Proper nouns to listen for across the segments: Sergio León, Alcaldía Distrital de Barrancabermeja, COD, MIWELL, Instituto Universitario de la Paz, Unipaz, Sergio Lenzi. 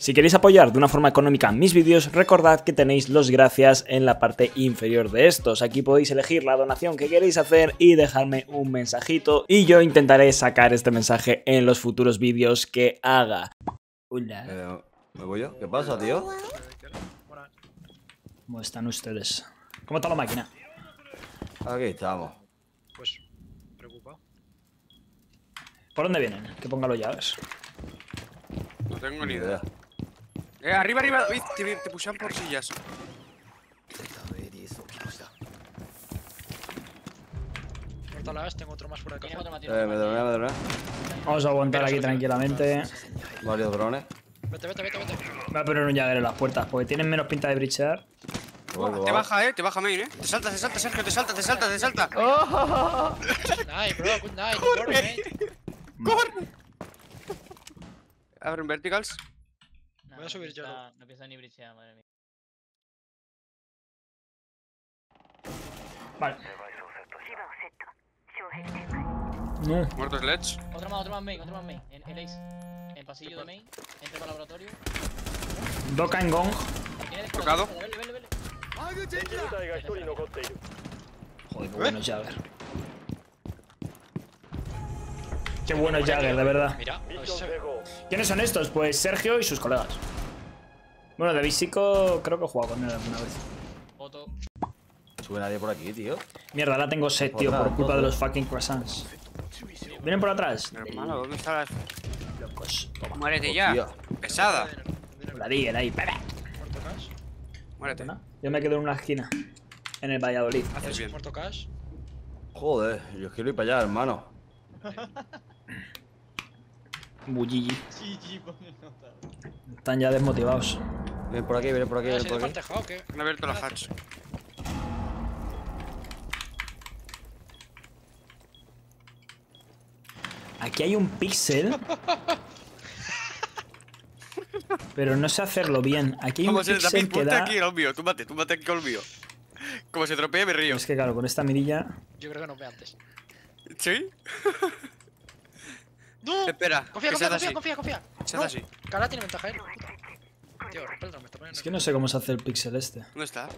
Si queréis apoyar de una forma económica mis vídeos, recordad que tenéis los gracias en la parte inferior de estos. Aquí podéis elegir la donación que queréis hacer y dejarme un mensajito y yo intentaré sacar este mensaje en los futuros vídeos que haga. Hola. ¿Me voy yo? ¿Qué pasa, tío? ¿Cómo están ustedes? ¿Cómo está la máquina? Aquí estamos. Pues, preocupado. ¿Por dónde vienen? Que ponga los llaves. No tengo ni idea. Arriba, arriba. Uy, te pushan por sillas. Cortalas, tengo otro más por acá. Me droné. Vamos a aguantar aquí tranquilamente. Varios drones. Vete. Voy a poner un llavero en las puertas porque tienen menos pinta de brichear. Te baja, te baja main, Te salta, Sergio, te salta. Oh. Good night, bro, good night. Corre. Abren verticals. No, voy a subir yo. No pienso ni brichear, madre mía. Vale. No. Muerto Sledge. Otro más main. El ace. El pasillo de main. Entre para el laboratorio. Dokan Gong. Tocado. Vele. Joder, qué bueno Jagger. Qué bueno Jagger, de verdad. Mira, ¿quiénes son estos? Pues Sergio y sus colegas. Bueno, de Bisico creo que he jugado con él alguna vez. No sube nadie por aquí, tío. Mierda, ahora tengo sed, tío, por culpa de los fucking croissants. Vienen por atrás. Hermano, ¿dónde están las locos? Muérete ya. Pesada. La Digger ahí, bebé. Muérete. Yo me quedo en una esquina, en el Valladolid. ¿Haces bien? ¿Muerto Cash? Joder, yo quiero ir para allá, hermano. Bulligi. Están ya desmotivados. Vienen por aquí. Me he abierto la hatch. Aquí hay un pixel. Pero no sé hacerlo bien. Aquí hay un pixel que da... aquí, obvio. Túmbate aquí, obvio. Como se tropea, me río. Es que claro, con esta mirilla... Yo creo que nos ve antes. ¿Sí? ¡No! Espera. Confía. No. Así. Cara tiene ventaja, ¿eh? Tío, perdón, me está poniendo... Es que no sé cómo se hace el pixel este. ¿Dónde está?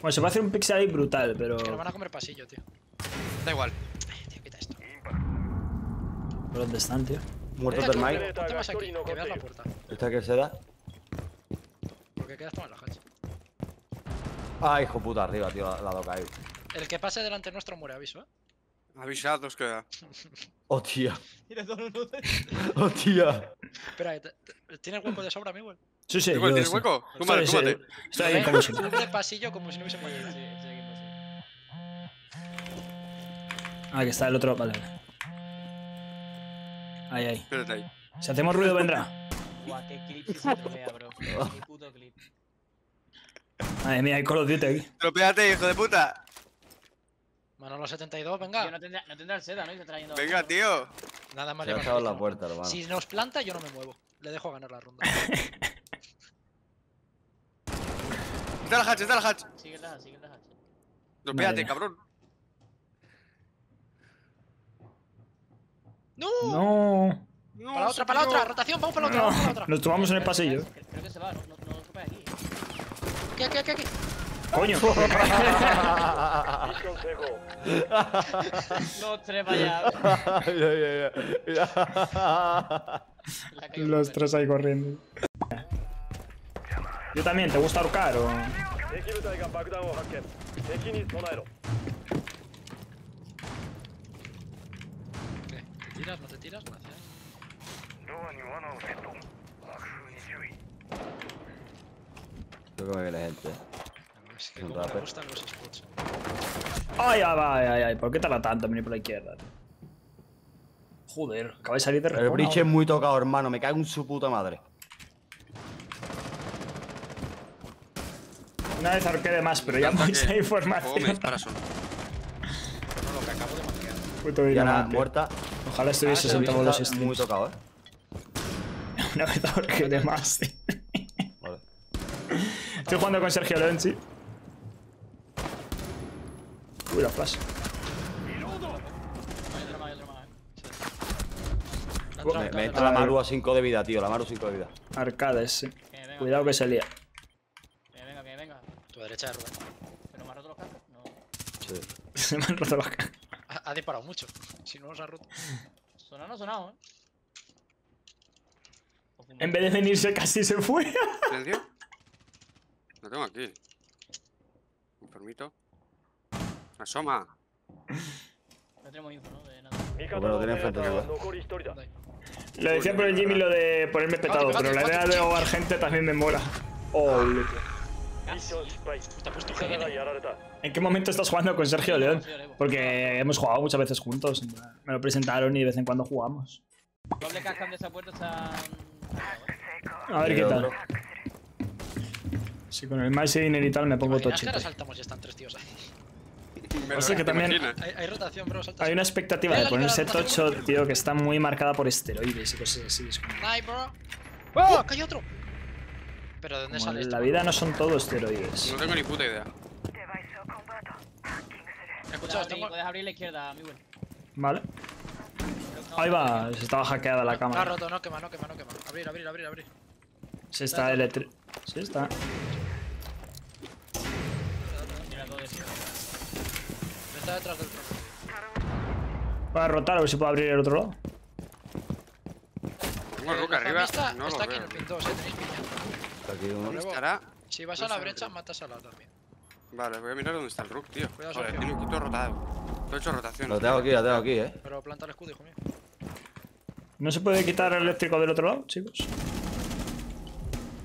Bueno, se puede hacer un pixel ahí brutal, pero... Es que nos van a comer pasillo, tío. Da igual. Tío, quita esto. ¿Pero dónde están, tío? Muerto del Mike. Ponte más aquí, que veas la puerta. ¿Esta qué será? Porque quedas tomando la hatch. Ah, hijo puta, arriba, tío, la doca ahí. El que pase delante nuestro muere, aviso, Avisados queda. Hostia. Hostia. Espera, ¿tienes hueco de sobra, MIWELL? Sí. ¿Tienes hueco? Túmate. Está ahí como si. Sube el pasillo como si no hubiese muerto. Ah, que está el otro, vale. Ahí. Espérate ahí. Si hacemos ruido, vendrá. Guau, qué clip se tropea, bro. Qué puto clip. Madre mía, hay Call of Duty aquí. Tropeate, hijo de puta. Manolo 72, venga. Yo no tendrá el seda, ¿no? Venga, tío. Nada más le va a la puerta, hermano. Si nos planta, yo no me muevo. Le dejo ganar la ronda. Está la hatch. Sigue la hatch. Tropeate, cabrón. No. Para la otra. Rotación, vamos para la otra. Nos tomamos en el pasillo. Creo que se va, no tope aquí. Aquí. Coño. Los tres allá. Mira. Los tres ahí corriendo. Yo también, ¿te gusta ahorcar o...? ¿No te tiras? No haces. Creo que me ve la gente. Es que como me gustan los spots. Ay, ¿por qué tarda tanto venir por la izquierda? Joder, acaba de salir de repente. El bridge es muy tocado, hermano. Me cago en su puta madre. Una vez ahorqué de más, pero ya me hice información. Diana muerta. Ojalá estuviese sentado en los streams. Muy tocado, Una vez ahorqué de más. Vale. Estoy jugando con Sergio Lenzi. Uy, la flash. Me entra la Maru a 5 de vida, tío. Arcades, sí. Venga, cuidado que se lía. Venga. Tu derecha de Rubén. ¿Pero me han roto los cascos? No. Sí. Se me han roto los cascos. Ha disparado mucho. Si no los ha roto. Sonado no ha sonado, eh. En vez de venirse casi se fue. ¿En serio? Lo tengo aquí. Me permito. ¡Asoma! No tenemos info, ¿no? De nada. Bueno, lo tenía enfrente acá. Lo decía por el Jimmy lo de ponerme petado, pero la idea de Argente también me mola. Oh, ¿en qué momento estás jugando con Sergio León? Porque hemos jugado muchas veces juntos. Me lo presentaron y de vez en cuando jugamos. Doble cascan de esa puerta está... A ver qué tal. Si con el Machine y tal me pongo tochito. Ahora saltamos y están tres tíos ahí. O sea que también hay rotación, bro, hay una expectativa de ponerse tocho, tío, que está muy marcada por esteroides y cosas así. Nice, bro. ¡Oh! ¡Cae otro! Pero ¿de dónde sale esto? La vida no son todos esteroides. No tengo ni puta idea. Escucha, puedes abrir la izquierda, MIWELL. Vale. Ahí va, se estaba hackeada la cámara. Está roto, no quema, no quema, no quema. Abrir. Se está eléctrico. Sí, está. Está detrás del trozo. Voy a rotar a ver si puedo abrir el otro lado. Tengo Luca arriba. Está, no está aquí veo. En el pin 2, tenéis piña. Está aquí uno. ¿Estará? Si vas a la brecha, matas a la también. Vale, voy a mirar dónde está el Rook, tío. Cuidado, Sergio. Tiene un quito rotado. Lo he hecho rotación. Lo tengo aquí, eh. Pero planta el escudo, hijo mío. ¿No se puede quitar el eléctrico del otro lado, chicos?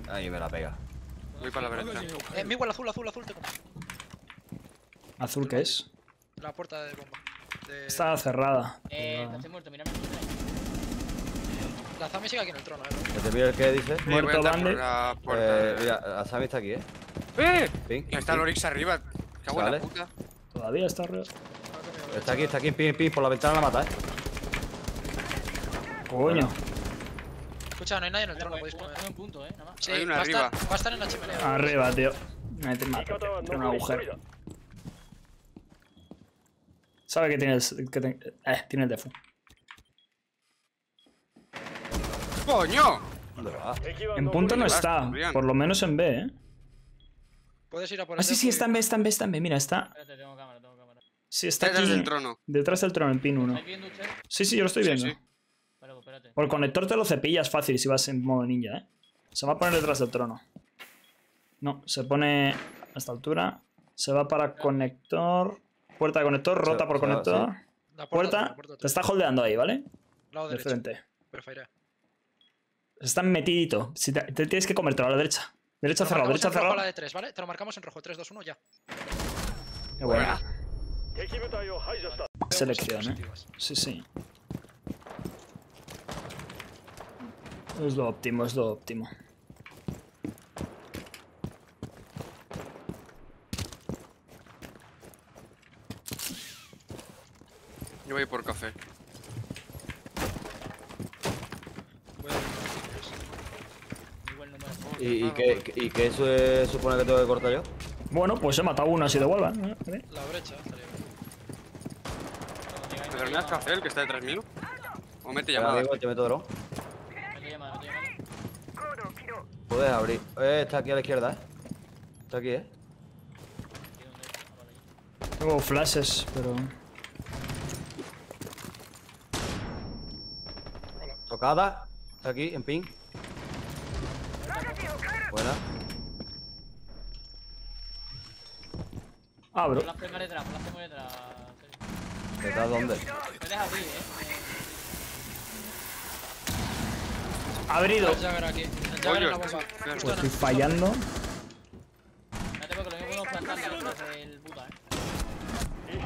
Ahí me la pega. Voy para la brecha. MIWELL, azul, te compro. ¿Azul qué es? La puerta de bomba. Está cerrada. Está muerto, mírame. La Zami sigue aquí en el trono, eh. ¿Te pido el que dice? Muerto Bande. Mira, la Zami está aquí, eh. Está el Oryx arriba. Qué buena puta. Todavía está arriba. Está aquí, pin, por la ventana la mata, eh. Coño. Escucha, no hay nadie en el trono, podéis comer. Hay un punto, eh. Sí, hay una arriba. Va a estar en la chimenea. Arriba, tío. Me mato. Tiene un agujero. Sabe que tiene el... tiene el defo. ¡Coño! En punto no está. Por lo menos en B, ¿eh? ¿Puedes ir a por el...? Ah, sí, está en B. Mira, está... Espérate, tengo cámara. Sí, está detrás del trono. Detrás del trono, en pin 1. ¿Estás viendo usted? Sí, yo lo estoy viendo. Sí. Vale, pues espérate. Por conector te lo cepillas fácil si vas en modo ninja, ¿eh? Se va a poner detrás del trono. No, se pone... A esta altura. Se va para conector... Puerta de conector, rota por conector. Sí. La puerta te está holdeando ahí, ¿vale? Lado de frente. Perfecto. Están metidito. Si te tienes que comértelo a la derecha. Derecha cerrada, derecha cerrada. La de 3, ¿vale? Te lo marcamos en rojo. 3, 2, 1, ya. Qué buena. Selección, ¿eh? Sí. Es lo óptimo. Yo voy por café. ¿Y qué supone que tengo que cortar yo? Bueno, pues he matado uno así de vuelta. La brecha salió. ¿Te terminas café el que está detrás mío? ¿O mete llamada? Te meto dron. Puedes abrir. Está aquí a la izquierda, eh. Está aquí, eh. Tengo flashes, pero... Tocada, está aquí, en ping. Buena. Abro. Las tengo detrás. ¿Detrás dónde? Me dejas abrir, eh. Abrido. Pues estoy fallando. Espérate porque lo mismo podemos plantar detrás del puta, eh.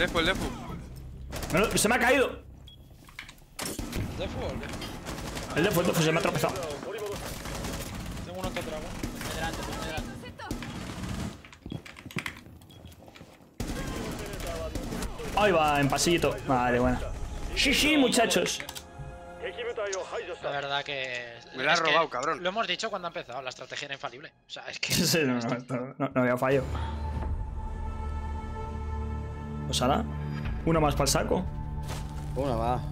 El defo. No, se me ha caído. El defo se me ha tropezado. Tengo uno atrás, ¿no? Delante. Ahí va, en pasillito. Vale, buena. Sí, muchachos. La verdad que... Me la has robado, cabrón. Lo hemos dicho cuando ha empezado, la estrategia era infalible. O sea, es que... Sí, no había fallo. Pues ahora... Una más para el saco. Una más.